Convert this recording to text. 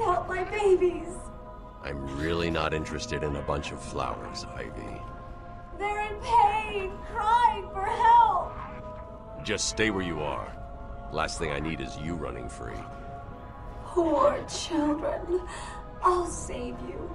knocked out my babies. I'm really not interested in a bunch of flowers, Ivy. They're in pain, crying for help. Just stay where you are. Last thing I need is you running free. Poor children. I'll save you.